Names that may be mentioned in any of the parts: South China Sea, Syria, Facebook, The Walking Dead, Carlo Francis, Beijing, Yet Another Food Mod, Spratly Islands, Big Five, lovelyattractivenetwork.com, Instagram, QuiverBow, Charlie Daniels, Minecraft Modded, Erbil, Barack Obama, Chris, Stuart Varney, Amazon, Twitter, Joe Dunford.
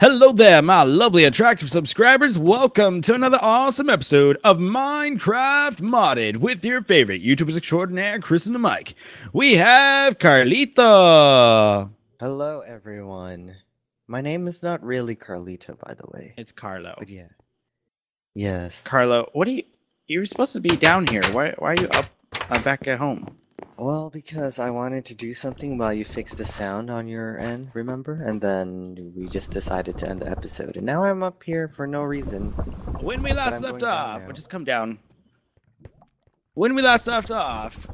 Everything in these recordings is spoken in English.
Hello there, my lovely attractive subscribers. Welcome to another awesome episode of Minecraft Modded with your favorite YouTubers extraordinaire, Chris and Mike. We have Carlito. Hello, everyone. My name is not really Carlito, by the way. It's Carlo. But yeah. Yes. Carlo, what are you... You're supposed to be down here. Why are you up back at home? Well, because I wanted to do something while you fixed the sound on your end, remember? And then we just decided to end the episode. And now I'm up here for no reason. When we last left off... Well, just come down. When we last left off,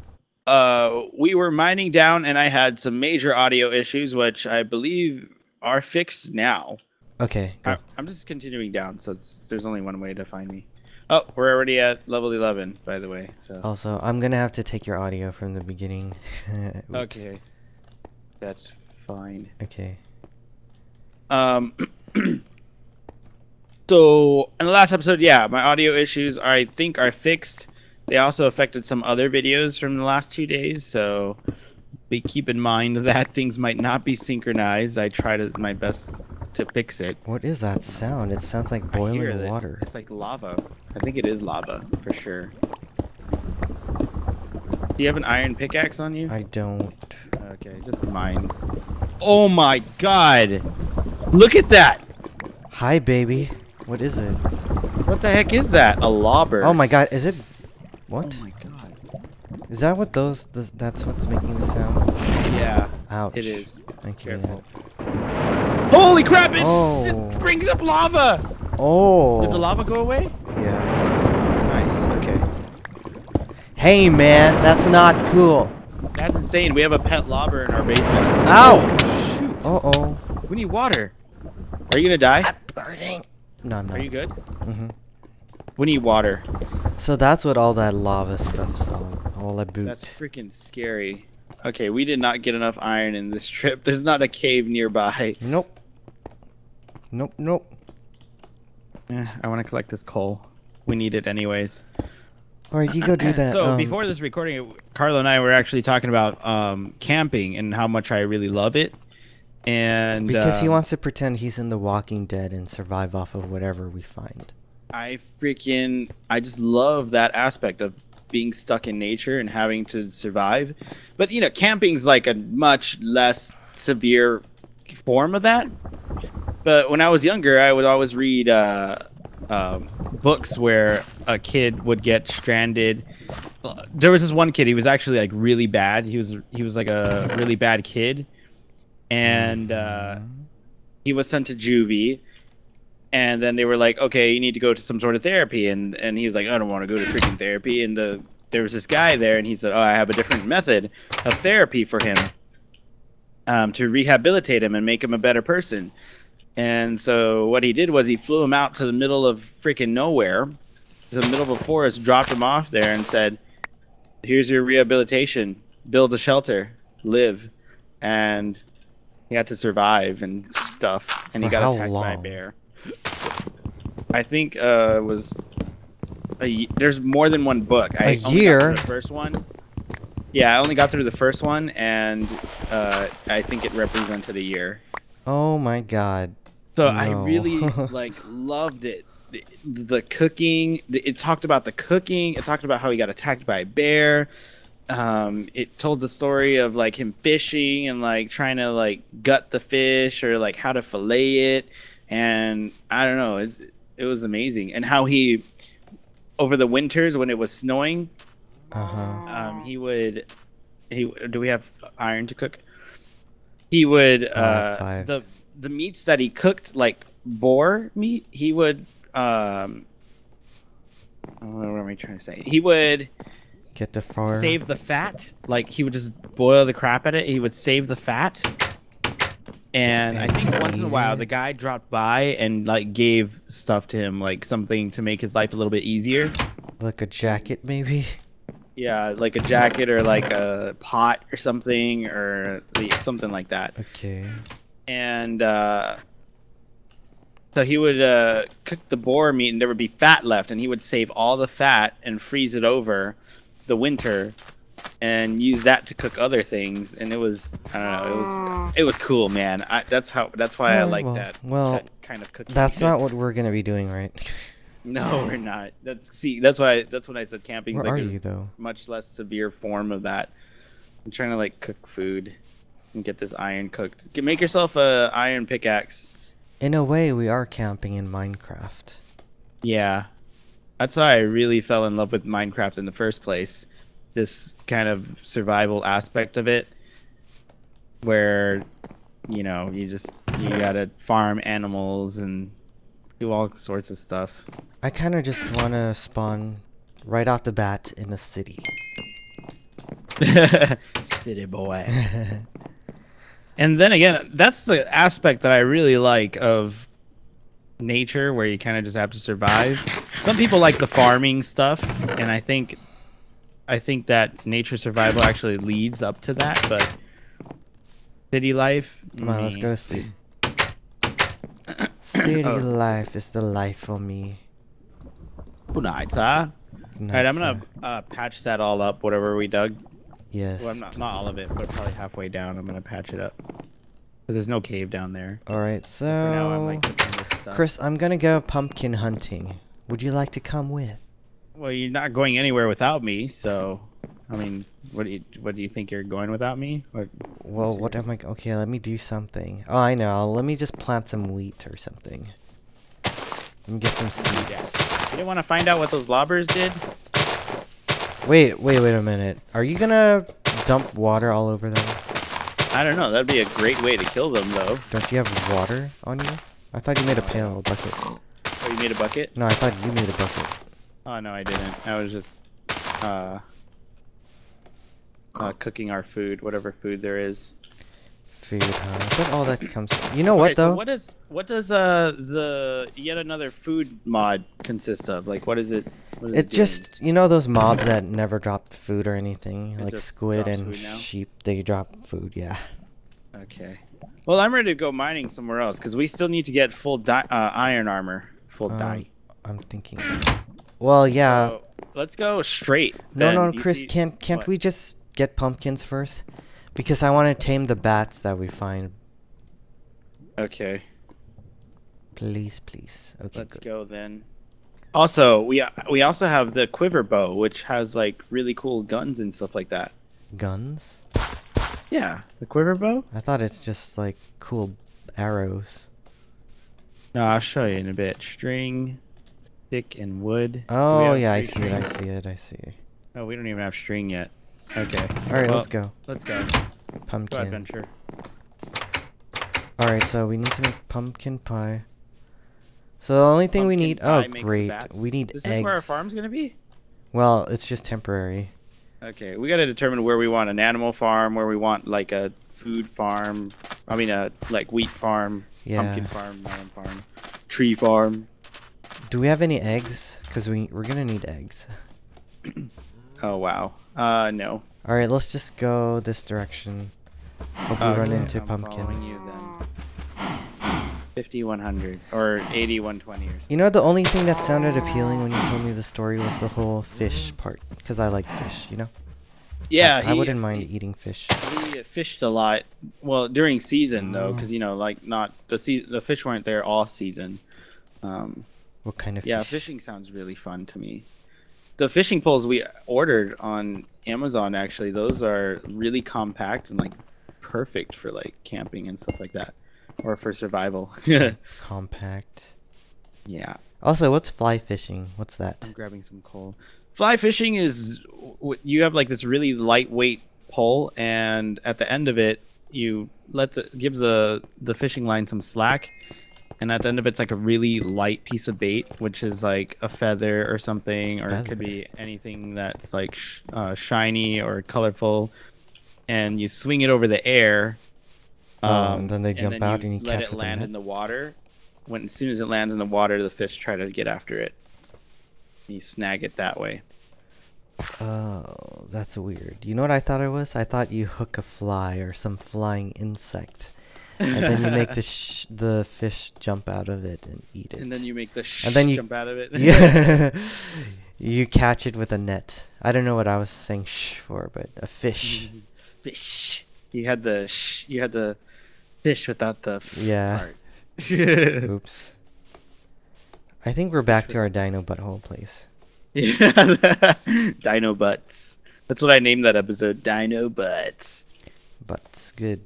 we were mining down and I had some major audio issues, which I believe are fixed now. Okay. I'm just continuing down, so there's only one way to find me. Oh, we're already at level 11, by the way. So. Also, I'm going to have to take your audio from the beginning. Okay. That's fine. Okay. So, in the last episode, yeah, my audio issues, I think, are fixed. They also affected some other videos from the last 2 days, so keep in mind that things might not be synchronized. I tried my best to fix it. What is that sound? It sounds like boiling water. It's like lava. I think it is lava, for sure. Do you have an iron pickaxe on you? I don't. Okay, just mine. Oh my god! Look at that! Hi, baby. What is it? What the heck is that? A lobber. Oh my god, is it... What? Oh my god. Is that what those... That's what's making the sound? Yeah. Ouch. It is. Thank you. Careful. Holy crap! It brings up lava! Oh. Did the lava go away? Yeah. Nice. Okay. Hey, man. That's not cool. That's insane. We have a pet lobber in our basement. Ow! Oh, shoot. Uh-oh. We need water. Are you gonna die? I'm burning. No, I'm not. Are you good? Mm-hmm. We need water. So that's what all that lava stuff's all about. That's freaking scary. Okay, we did not get enough iron in this trip. There's not a cave nearby. Nope. Nope, nope. I want to collect this coal. We need it anyways. Alright, you go do that. So before this recording, Carlo and I were actually talking about camping and how much I really love it. And because he wants to pretend he's in The Walking Dead and survive off of whatever we find. I just love that aspect of being stuck in nature and having to survive. But, you know, camping's like a much less severe form of that. But when I was younger, I would always read books where a kid would get stranded. There was this one kid. He was actually like really bad. He was like a really bad kid. And he was sent to juvie. And then they were like, okay, you need to go to some sort of therapy. And he was like, I don't want to go to freaking therapy. And there was this guy there, and he said, oh, I have a different method of therapy for him to rehabilitate him and make him a better person. And so what he did was he flew him out to the middle of freaking nowhere, to the middle of a forest, dropped him off there and said, here's your rehabilitation. Build a shelter. Live. And he had to survive and stuff. And he got attacked by a bear. I think it was there's more than one book. I only got through the first one. Yeah, I only got through the first one, and I think it represented a year. Oh my god! So no. I really like loved it. The cooking. It talked about the cooking. It talked about how he got attacked by a bear. It told the story of like him fishing and like trying to like gut the fish or like how to fillet it. And I don't know, it was amazing. And how he, over the winters when it was snowing, do we have iron to cook? He would, the meats that he cooked, like boar meat, he would, what am I trying to say? He would get the far save the fat. Like he would just boil the crap out of it. He would save the fat. And I think once in a while, the guy dropped by and like gave stuff to him, like something to make his life a little bit easier. Like a jacket, maybe? Yeah, like a jacket or like a pot or something or something like that. Okay. And so he would cook the boar meat and there would be fat left. And he would save all the fat and freeze it over the winter and use that to cook other things, and it was, I don't know, it was cool, man. That's why I like that. Well, that kind of cooking. That's not what we're gonna be doing, right? No, we're not. That's when I said camping. Where like are you though? Much less severe form of that. I'm trying to like cook food and get this iron cooked. Make yourself a iron pickaxe. In a way, we are camping in Minecraft. Yeah, that's why I really fell in love with Minecraft in the first place. This kind of survival aspect of it, where you know you gotta farm animals and do all sorts of stuff. I kind of just want to spawn right off the bat in a city. City boy. And then again, that's the aspect that I really like of nature, where you kind of just have to survive. Some people like the farming stuff, and I think that nature survival actually leads up to that, but city life. Come on, let's go to sleep. City life is the life for me. Good night, sir. All right, I'm gonna patch that all up, whatever we dug. Yes. Well, not all of it, but probably halfway down. I'm gonna patch it up because there's no cave down there. All right, so now I'm like cooking this stuff. Chris, I'm gonna go pumpkin hunting. Would you like to come with? Well, you're not going anywhere without me, so I mean, what do you think you're going without me? Or, well, what am I? Okay, let me do something. Oh, I know. Let me just plant some wheat or something. Let me get some seeds. Yeah. You didn't want to find out what those lobbers did? Wait a minute. Are you gonna dump water all over them? I don't know. That'd be a great way to kill them, though. Don't you have water on you? I thought you made a pail bucket. Oh, you made a bucket? No, I thought you made a bucket. Oh, no, I didn't. I was just cooking our food, whatever food there is. Food, huh? Is that all that comes from? You know what, though? So what does the Yet Another Food mod consist of? Like, what is it just, you know those mobs that never drop food or anything? It like squid and sheep, they drop food, yeah. Okay. Well, I'm ready to go mining somewhere else, because we still need to get full iron armor. Full dye. I'm thinking... Well, yeah. So, let's go straight. No, then. No, Chris, can't we just get pumpkins first? Because I want to tame the bats that we find. Okay. Please. Okay. Let's go then. Also, we also have the QuiverBow, which has like really cool guns and stuff like that. Guns? Yeah, the QuiverBow. I thought it's just like cool arrows. No, I'll show you in a bit. String. Stick and wood. Oh yeah, I see it. Oh, we don't even have string yet. Okay. All right, well, let's go. Pumpkin. Go adventure. All right, so we need to make pumpkin pie. So the only thing we need. Oh great, we need eggs. Is this where our farm's gonna be? Well, it's just temporary. Okay, we gotta determine where we want an animal farm, where we want like a food farm. I mean, like wheat farm, yeah. Pumpkin farm, melon farm, tree farm. Do we have any eggs? Because we're gonna need eggs. Oh wow. No. All right, let's just go this direction. Hope we run into pumpkins. 50-100 or 80-120 or something. You know, the only thing that sounded appealing when you told me the story was the whole fish part, because I like fish, you know. Yeah, I wouldn't mind eating fish. He fished a lot. Well, during season though, because you know, like not the fish weren't there all season. What kind of fish? Fishing sounds really fun to me. The fishing poles we ordered on Amazon, actually, those are really compact and like perfect for like camping and stuff like that, or for survival. Compact. Yeah. Also, what's fly fishing? What's that? I'm grabbing some coal. Fly fishing is you have like this really lightweight pole, and at the end of it, you give the fishing line some slack. And at the end of it's like a really light piece of bait, which is like a feather or something, or it could be anything that's like shiny or colorful. And you swing it over the air, and then they jump out, and you let it land in the water. As soon as it lands in the water, the fish try to get after it. And you snag it that way. Oh, that's weird. You know what I thought it was? I thought you hook a fly or some flying insect. And then you make the fish jump out of it and eat it. And then you make the jump out of it. Yeah. You catch it with a net. I don't know what I was saying shh for, but a fish. Fish. You had the shh. You had the fish without the f part. Oops. I think we're back to our dino butthole place. Yeah. Dino butts. That's what I named that episode. Dino butts. Butts. Good.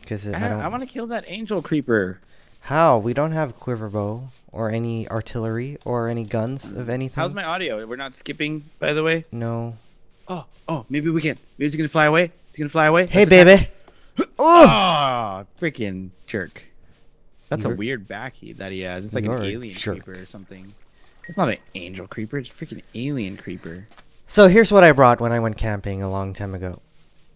Because I want to kill that angel creeper. How? We don't have QuiverBow or any artillery or any guns of anything. How's my audio? We're not skipping, by the way? No. Oh, oh, maybe we can. Maybe it's going to fly away. It's going to fly away. Hey, baby. Oh, freaking jerk. That's a weird backy that he has. It's like an alien creeper or something. It's not an angel creeper. It's a freaking alien creeper. So here's what I brought when I went camping a long time ago.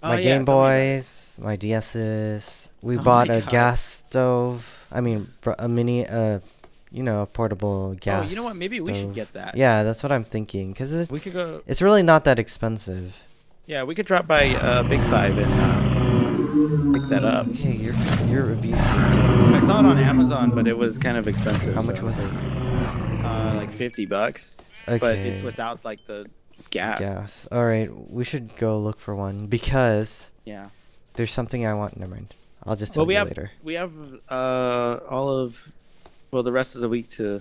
My Game Boys, my DS's. We bought a gas stove. I mean, a mini, you know, a portable gas. Oh, you know what? Maybe we should get that. Yeah, that's what I'm thinking. Because it's really not that expensive. Yeah, we could drop by Big Five and pick that up. Okay, you're abusive to this. I saw it on Amazon, but it was kind of expensive. How much was it? Like $50. Okay. But it's without like the gas. Gas. All right, we should go look for one because there's something I want. Never mind. I'll just tell you later. We have the rest of the week to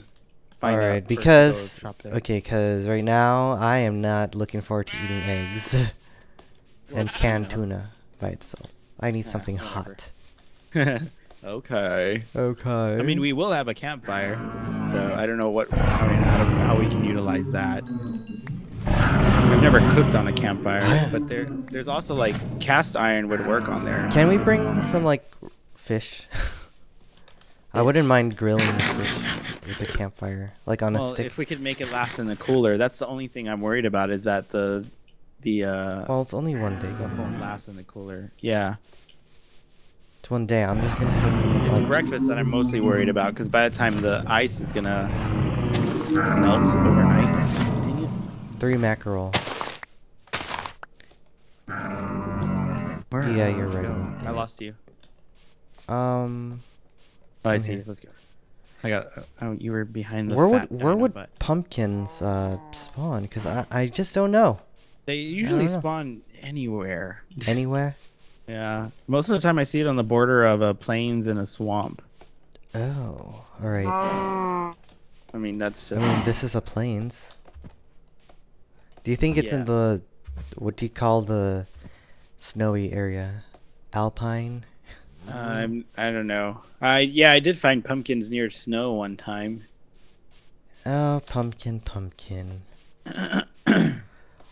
find out. All right, because because right now I am not looking forward to eating eggs and canned tuna by itself. I need something hot. Okay. Okay. I mean, we will have a campfire, so I don't know how we can utilize that. I've never cooked on a campfire, but there's also like cast iron would work on there. Can we bring some like fish? I wouldn't mind grilling fish with a campfire, like on a stick. If we could make it last in the cooler, that's the only thing I'm worried about. Is that well, it's only one day. It won't last in the cooler. Yeah. It's one day. I'm just gonna put. It's breakfast that I'm mostly worried about, because by the time the ice is gonna melt overnight. 3 mackerel. Yeah, you're right about that. I lost you. Oh, I see. Here. Let's go. I got. Oh, you were behind the. Where would pumpkins spawn? Because I just don't know. They usually spawn anywhere. Anywhere? Yeah. Most of the time, I see it on the border of plains and a swamp. Oh, all right. I mean, that's just. I mean, this is a plains. Do you think it's in the, what do you call the snowy area? Alpine? I don't know. Yeah, I did find pumpkins near snow one time. Oh, pumpkin.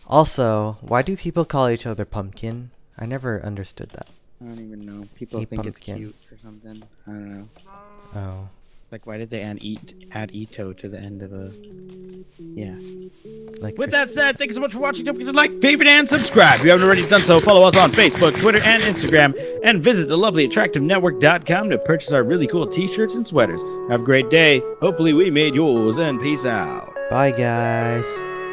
Also, why do people call each other pumpkin? I never understood that. I don't even know. People think pumpkin. It's cute or something. I don't know. Oh. Like, why did they add Ito to the end of a... Yeah. Like with that said, thank you so much for watching. Don't forget to like, favorite, and subscribe. If you haven't already done so, follow us on Facebook, Twitter, and Instagram. And visit lovelyattractivenetwork.com to purchase our really cool t-shirts and sweaters. Have a great day. Hopefully we made yours, and peace out. Bye, guys.